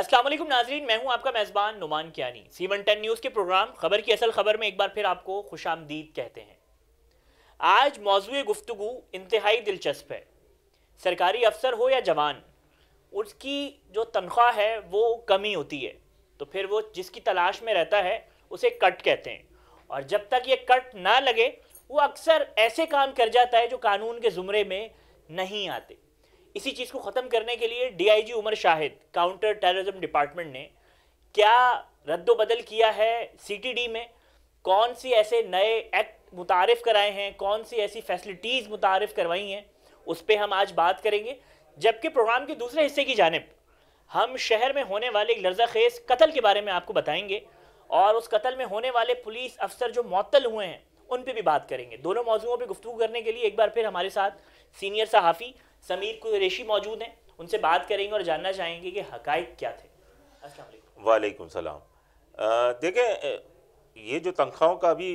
अस्सलाम वालेकुम नाजरीन, मैं हूं आपका मेज़बान नुमान कियानी। C110 न्यूज़ के प्रोग्राम खबर की असल खबर में एक बार फिर आपको खुशामदीद कहते हैं। आज मौजूए गुफ्तगू इंतहाई दिलचस्प है। सरकारी अफसर हो या जवान, उसकी जो तनख्वाह है वो कमी होती है, तो फिर वो जिसकी तलाश में रहता है उसे कट कहते हैं, और जब तक ये कट ना लगे वो अक्सर ऐसे काम कर जाता है जो कानून के जुमरे में नहीं आते। इसी चीज़ को ख़त्म करने के लिए DIG Umar Shahid counter terrorism department ने क्या रद्दोबदल किया है, CTD में कौन सी ऐसे नए एक्ट मुतारिफ़ कराए हैं, कौन सी ऐसी फैसिलिटीज़ मुतारिफ़ करवाई हैं, उस पर हम आज बात करेंगे। जबकि प्रोग्राम के दूसरे हिस्से की जानिब हम शहर में होने वाले एक लर्ज़ाखेज़ कत्ल के बारे में आपको बताएंगे, और उस कत्ल में होने वाले पुलिस अफसर जो मुअत्तल हुए हैं उन पे भी बात करेंगे। दोनों मौज़ूओं पे गुफ्तगू करने के लिए एक बार फिर हमारे साथ सीनियर सहाफ़ी समीर कुरैशी मौजूद हैं, उनसे बात करेंगे और जानना चाहेंगे कि हक़ाइक़ क्या थे। अस्सलाम वालेकुम। वालेकुम सलाम। देखें, ये जो तनख्वाहों का भी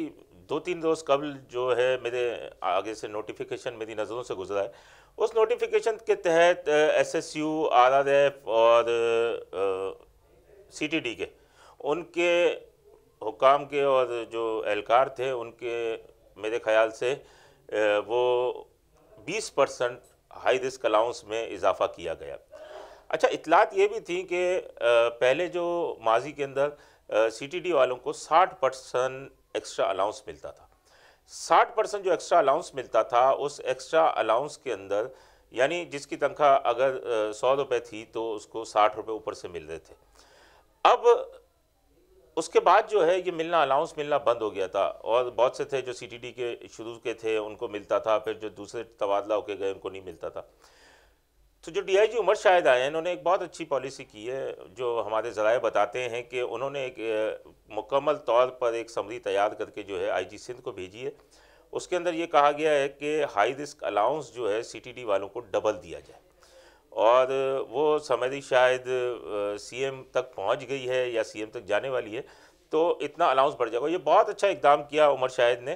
2-3 रोज़ कबल जो है मेरे आगे से नोटिफिकेशन मेरी नज़रों से गुजरा है। उस नोटिफिकेशन के तहत SSU, RRF और CTD के उनके हुकाम के और जो एहलकार थे उनके मेरे ख्याल से वो 20% हाई रिस्क अलाउंस में इजाफ़ा किया गया। अच्छा, इतलात ये भी थी कि पहले जो माजी के अंदर CTD वालों को 60% एक्स्ट्रा अलाउंस मिलता था। 60% जो एक्स्ट्रा अलाउंस मिलता था, उस एक्स्ट्रा अलाउंस के अंदर यानी जिसकी तनख्वाह अगर 100 रुपये थी तो उसको 60 रुपये ऊपर से मिल रहे थे। अब उसके बाद जो है ये मिलना अलाउंस मिलना बंद हो गया था, और बहुत से थे जो CTD के शुरू के थे उनको मिलता था, फिर जो दूसरे तबादला होके गए उनको नहीं मिलता था। तो जो DIG उमर शाहिद आए हैं उन्होंने एक बहुत अच्छी पॉलिसी की है, जो हमारे ज़राए बताते हैं कि उन्होंने एक मुकम्मल तौर पर एक समरी तैयार करके जो है IG सिंध को भेजी है। उसके अंदर ये कहा गया है कि हाई रिस्क अलाउंस जो है CTD वालों को डबल दिया जाए, और वो समरी शायद CM तक पहुंच गई है या CM तक जाने वाली है, तो इतना अलाउंस बढ़ जाएगा। ये बहुत अच्छा इकदाम किया उमर शाहिद ने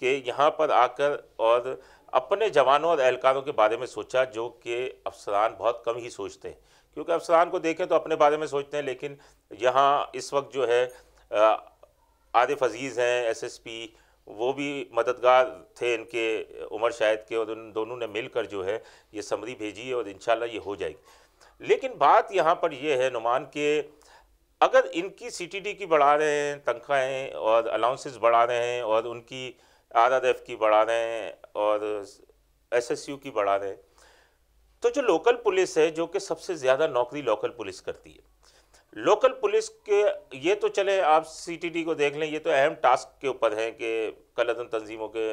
कि यहाँ पर आकर और अपने जवानों और एहलकारों के बारे में सोचा, जो कि अफसरान बहुत कम ही सोचते हैं, क्योंकि अफसरान को देखें तो अपने बारे में सोचते हैं, लेकिन यहाँ इस वक्त जो है आदिफ अजीज़ हैं SSP, वो भी मददगार थे इनके उमर शाहिद के, और उन दोनों ने मिलकर जो है ये समरी भेजी और इंशाल्लाह ये हो जाएगी। लेकिन बात यहाँ पर यह है नुमान के अगर इनकी CTD की बढ़ा रहे हैं तनख्वाहें और अलाउंसेस बढ़ा रहे हैं, और उनकी RRF की बढ़ा रहे हैं और SSU की बढ़ा रहे हैं, तो जो लोकल पुलिस है जो कि सबसे ज़्यादा नौकरी लोकल पुलिस करती है, लोकल पुलिस के ये तो चले आप CTD को देख लें, ये तो अहम टास्क के ऊपर हैं कि कलअदम तंजीमों के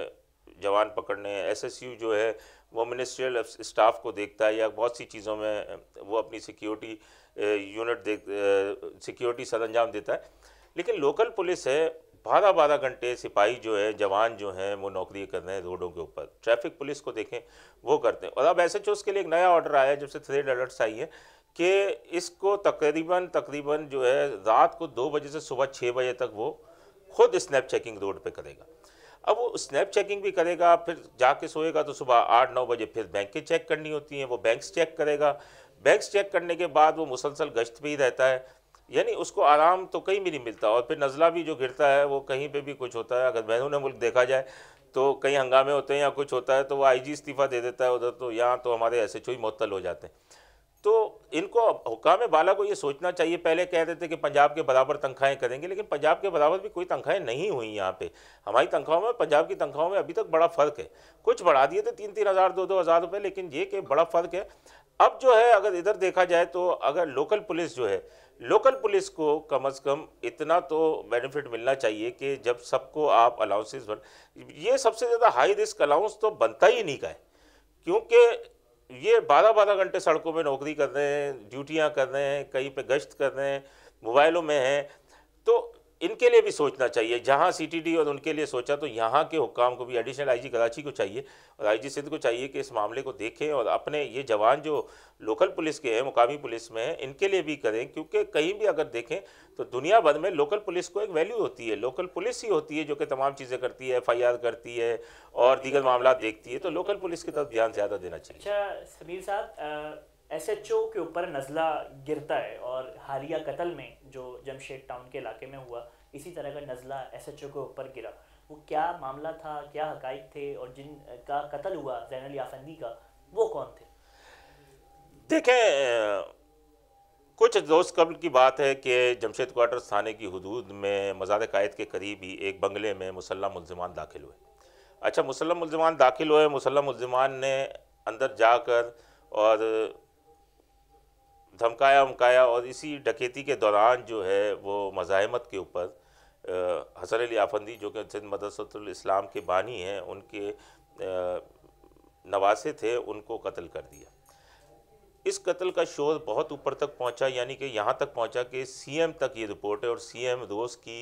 जवान पकड़ने। SSU जो है वो मिनिस्ट्रियल स्टाफ को देखता है, या बहुत सी चीज़ों में वो अपनी सिक्योरिटी यूनिट सिक्योरिटी सरंजाम देता है, लेकिन लोकल पुलिस है 12-12 घंटे सिपाही जो है जवान जो हैं वो नौकरी कर रहे हैं रोडों के ऊपर। ट्रैफिक पुलिस को देखें वो करते हैं। और अब SHOs के लिए एक नया ऑर्डर आया है जब से थ्रेड अलर्ट्स आई है कि इसको तकरीबन जो है रात को 2 बजे से सुबह 6 बजे तक वो खुद स्नैप चेकिंग रोड पे करेगा। अब वो स्नैप चेकिंग भी करेगा, फिर जाके सोएगा तो सुबह 8-9 बजे फिर बैंकें चेक करनी होती हैं, वो बैंक्स चेक करेगा। बैंक्स चेक करने के बाद वो मुसलसल गश्त पे ही रहता है, यानी उसको आराम तो कहीं भी नहीं मिलता। और फिर नज़ला भी जो गिरता है वो कहीं पे भी कुछ होता है। अगर बैरून मुल्क देखा जाए तो कहीं हंगामे होते हैं या कुछ होता है तो वो IG इस्तीफ़ा दे देता है उधर, तो यहाँ तो हमारे SHO ही मुअत्तल हो जाते हैं। तो इनको हुकाम बाला को ये सोचना चाहिए। पहले कह रहे थे कि पंजाब के बराबर तनख्वाहें करेंगे, लेकिन पंजाब के बराबर भी कोई तनख्वाहें नहीं हुई। यहाँ पे हमारी तनख्वाहों में पंजाब की तनख्वाहों में अभी तक बड़ा फ़र्क है। कुछ बढ़ा दिए थे 3-3 हज़ार, 2-2 हज़ार रुपये, लेकिन ये कि बड़ा फ़र्क है। अब जो है अगर इधर देखा जाए तो अगर लोकल पुलिस जो है, लोकल पुलिस को कम से कम इतना तो बेनिफिट मिलना चाहिए कि जब सबको आप अलाउंसेस ये सबसे ज़्यादा हाई रिस्क अलाउंस तो बनता ही नहीं का है, क्योंकि ये 12-12 घंटे सड़कों में नौकरी कर रहे हैं, ड्यूटियां कर रहे हैं, कहीं पे गश्त कर रहे हैं, मोबाइलों में हैं, तो इनके लिए भी सोचना चाहिए। जहां CTD और उनके लिए सोचा तो यहाँ के हुकाम को भी, एडिशनल IG कराची को चाहिए और IG सिंध को चाहिए कि इस मामले को देखें और अपने ये जवान जो लोकल पुलिस के हैं, मुकामी पुलिस में हैं, इनके लिए भी करें, क्योंकि कहीं भी अगर देखें तो दुनिया भर में लोकल पुलिस को एक वैल्यू होती है। लोकल पुलिस ही होती है जो कि तमाम चीज़ें करती है, FIR करती है और दीगर मामला देखती है, तो लोकल पुलिस की तरफ ध्यान ज़्यादा देना चाहिए। अच्छा समीर साहब, SHO के ऊपर नज़ला गिरता है और हालिया कत्ल में जो जमशेद टाउन के इलाके में हुआ इसी तरह का नज़ला SHO के ऊपर गिरा। वो क्या मामला था, क्या हक़ाइक़ थे और जिन का कत्ल हुआ हसन अली आफंदी का, वो कौन थे? देखें, कुछ रोज़ कबल की बात है कि जमशेद क्वार्टर थाने की हदूद में मज़ार कायद के करीब ही एक बंगले में मुसल्लह मुल्ज़िमान दाखिल हुए। अच्छा, मुसल्लह मुल्ज़िमान दाखिल हुए, मुसल्लह मुल्ज़िमान ने अंदर जाकर और धमकाया उमकाया और इसी डकैती के दौरान जो है वो मज़ाहमत के ऊपर हसन अली आफंदी जो कि मदरसतुल इस्लाम के बानी हैं, उनके नवासे थे, उनको कत्ल कर दिया। इस कत्ल का शोर बहुत ऊपर तक पहुंचा, यानी कि यहाँ तक पहुंचा कि CM तक ये रिपोर्ट है और CM रोज़ की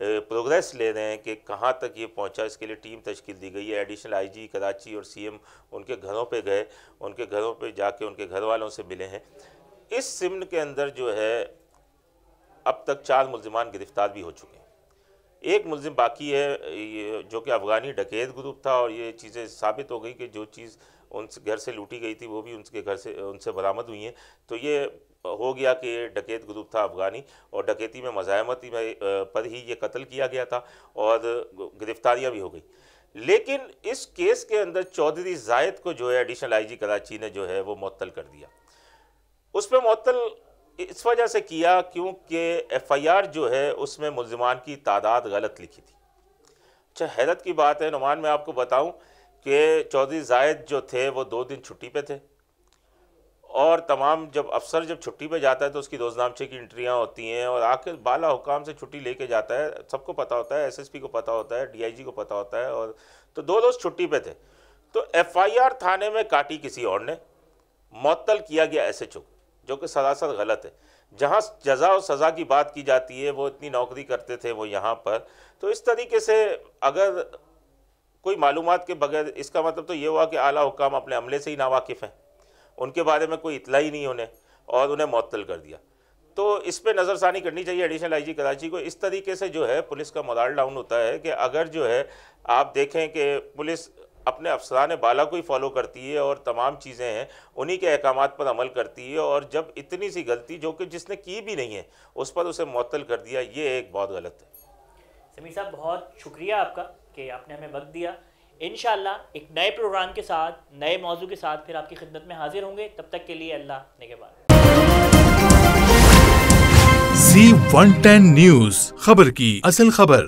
प्रोग्रेस ले रहे हैं कि कहाँ तक ये पहुंचा। इसके लिए टीम तश्कील दी गई है। एडिशनल IG कराची और CM उनके घरों पे गए, उनके घरों पे जाके उनके घर वालों से मिले हैं। इस सिमन के अंदर जो है अब तक 4 मुलजिमान गिरफ्तार भी हो चुके हैं, एक मुलजिम बाकी है जो कि अफ़गानी डकैत ग्रुप था और ये चीज़ें साबित हो गई कि जो चीज़ उनसे घर से लूटी गई थी वो भी उनके घर से उनसे बरामद हुई हैं। तो ये हो गया कि डकैत ग्रुप था अफ़गानी और डकैती में मज़ाहमती में पर ही ये कत्ल किया गया था और गिरफ़्तारियाँ भी हो गई। लेकिन इस केस के अंदर चौधरी ज़ायद को जो है एडिशनल IG कराची ने जो है वो मुअत्तल कर दिया। उस पर मुअत्तल इस वजह से किया क्योंकि FIR जो है उसमें मुलज़िमान की तादाद गलत लिखी थी। अच्छा, हैरत की बात है नुमान, मैं आपको बताऊं कि चौधरी ज़ायद जो थे वो 2 दिन छुट्टी पे थे और तमाम जब अफसर जब छुट्टी पे जाता है तो उसकी रोज़नामचे की इंट्रियाँ होती हैं और आखिर बाला हुकाम से छुट्टी लेके जाता है, सबको पता होता है, SSP को पता होता है, DIG को पता होता है, और तो 2 रोज़ छुट्टी पे थे। तो FIR थाने में काटी किसी और ने, मुअत्तल किया गया SHO को, जो कि सरासर गलत है। जहाँ जज़ा और सज़ा की बात की जाती है, वो इतनी नौकरी करते थे वो यहाँ पर। तो इस तरीके से अगर कोई मालूमात के बगैर, इसका मतलब तो ये हुआ कि आला हुकाम अपने अमले से ही नावाकिफ़ हैं, उनके बारे में कोई इतला ही नहीं उन्हें और उन्हें मुअत्तल कर दिया। तो इस पर नज़रसानी करनी चाहिए एडिशनल IG कराची को। इस तरीके से जो है पुलिस का मोरल डाउन होता है कि अगर जो है आप देखें कि पुलिस अपने अफसरान बाला को ही फॉलो करती है और तमाम चीज़ें हैं उन्हीं के अहकामात पर अमल करती है, और जब इतनी सी गलती जो कि जिसने की भी नहीं है उस पर उसे मुअत्तल कर दिया, ये एक बहुत गलत है। समीर साहब, बहुत शुक्रिया आपका कि आपने हमें वक्त दिया। इंशाल्लाह एक नए प्रोग्राम के साथ, नए मौजू के साथ फिर आपकी खिदमत में हाजिर होंगे। तब तक के लिए अल्लाह नेगेबान। C110 न्यूज़, खबर की असल खबर।